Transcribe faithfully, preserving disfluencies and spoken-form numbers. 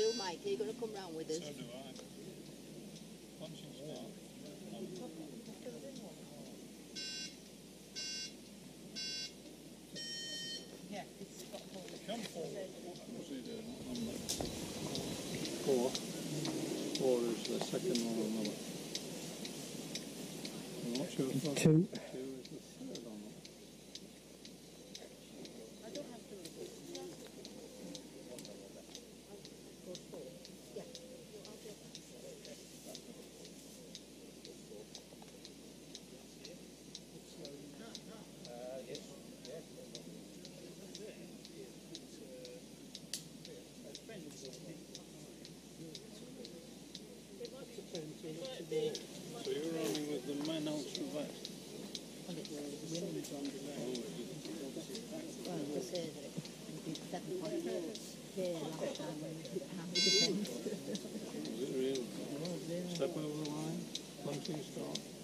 do, Mike? Are you going to come round with us? So do I. Punching spot. Yeah, it's got four. Come forward. What's he doing? Four. Four is the second one on the left. Two. Two is the third on the left. So you're running with the man out to the left? Well, it's winning from the left. Well, they say that it did seven point eight there last time when we took half the defence. Was it real? Step over the line, punching start.